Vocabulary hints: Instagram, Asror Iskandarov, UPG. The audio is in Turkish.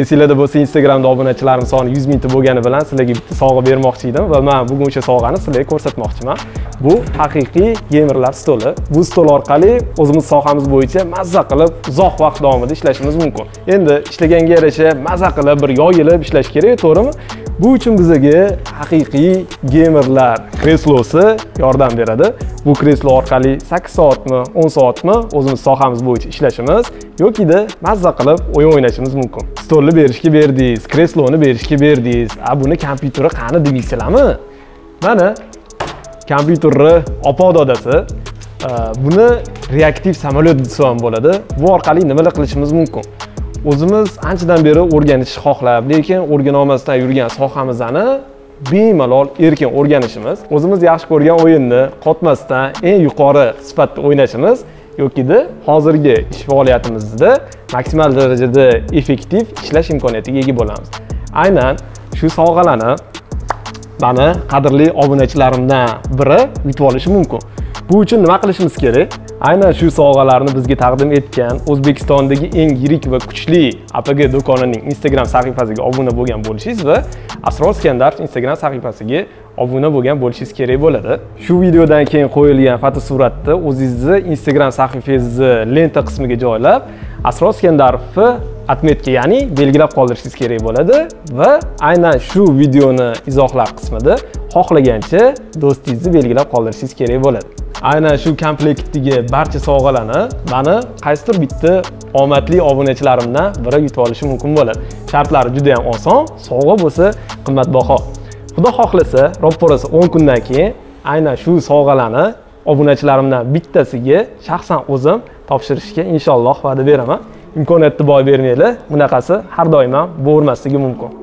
Esingizda bo'lsa, Instagramda obunachilarim soni 100 mingta bo'lgani bilan sizlarga bitta sovg'a bermoqchi edim va men bugun o'sha sovg'ani sizlarga ko'rsatmoqchiman. Bu haqiqiy gamerlar stoli. Bu stol orqali o'zimiz sohamiz bo'yicha mazza qilib uzoq vaqt davomida ishlashimiz mumkin. Endi ishlaganga yarasha mazza qilib bir yoyilib ishlash kerak, to'g'rimi? Bu uchun bizga haqiqiy gamerlar kreslosi yordam beradi. Bu kreslo orqali 8 soatmi, 10 soatmi o'zimiz sohamiz bo'yicha ishlashimiz yoki mazza qilib o'yin o'ynashimiz mumkin. Stolni berishga berdingiz, kresloni berishga berdingiz. Buni kompyuteri qani demaysizlarmi? Mana kompyuterni opa dodasi. Buni reaktiv samolyot desa ham bo'ladi. Bu orqali nimalar qilishimiz mumkin? O'zimiz anchadan beri o'rganishni xohlab, lekin o'rgana olmasdan yurgan sohamizni bemalol erkin o'rganishimiz, o'zimiz yaxshi ko'rgan o'yinni qotmasdan eng yuqori sifatda o'ynashimiz yoki hozirgi ish faoliyatimizda maksimal darajada effektiv ishlash imkoniyatiga ega bo'lamiz. Aynan shu sovg'alarni mana qadrli obunachilarimdan biri yutib olishi mumkin. Bu uchun nima qilishimiz kerak? Aynan shu sovg'alarni bizga taqdim etgan O'zbekistondagi eng yirik va kuchli UPG do'konining Instagram sahifasiga obuna bo'lgan bo'lishingiz va Asror Iskandarov Instagram sahifasiga obuna bo'lgan bo'lishingiz kerak bo'ladi. Shu videodan keyin qo'yilgan fotosuratni o'zingizni Instagram sahifangizni lenta qismiga joylab, Asror Iskandarovni atmetka, ya'ni belgilab qoldirishingiz kerak bo'ladi va aynan shu videoni izohlar qismida xohlagancha do'stingizni belgilab qoldirishingiz kerak bo'ladi. Aynan shu komplektdagi barcha sovg'alarni meni qaysidir bitta omadli obunachilarimdan biri yutib olishi mumkin bo'ladi. Shartlari juda ham oson, sovg'a bo'lsa qimmatbaho. Xudo xohlasa, ro'pparasi 10 kundan keyin aynan shu sovg'alarni obunachilarimdan bittasiga shaxsan o'zim topshirishga inshaalloh va'da beraman. Imkoniyatni boy bermanglar, bunaqasi har doim ham bo'lmasligi mumkin.